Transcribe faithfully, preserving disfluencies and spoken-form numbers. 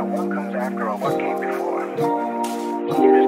about what comes after or what came before.